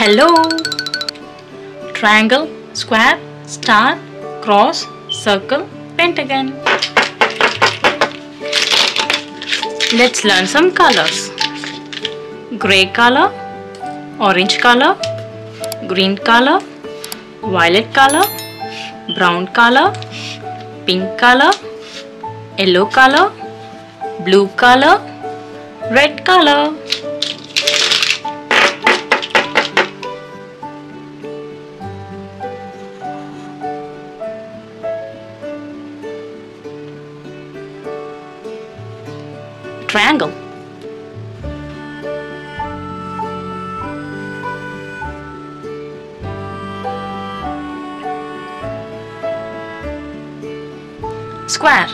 Hello. Triangle, square, star, cross, circle, pentagon. Let's learn some colors. Gray color, orange color, green color, violet color, brown color, pink color, yellow color, blue color, red color. Triangle. Square.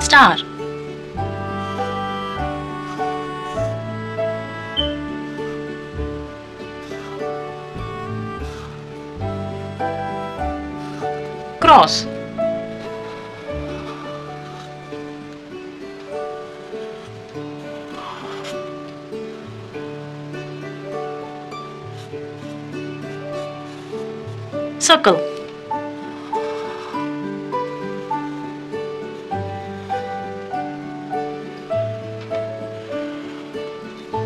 Star. Cross. Circle.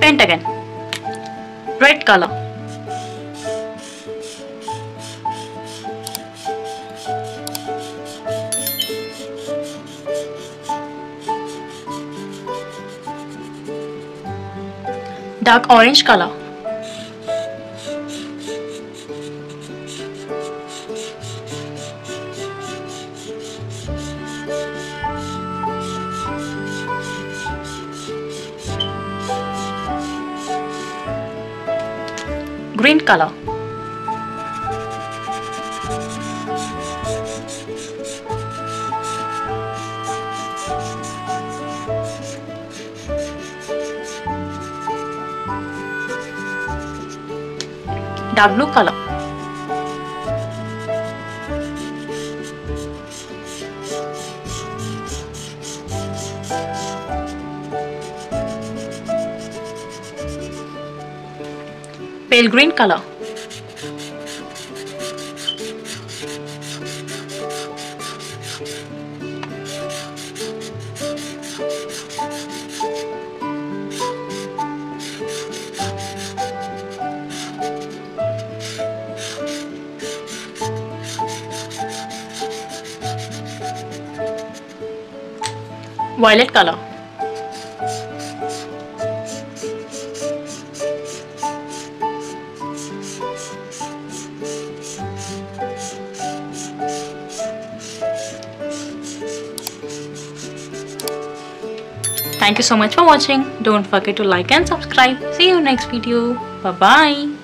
Pentagon. Red color. Dark orange color. Green color. Dark blue color. Pale green color. Violet color. Thank you so much for watching. Don't forget to like and subscribe. See you next video. Bye bye.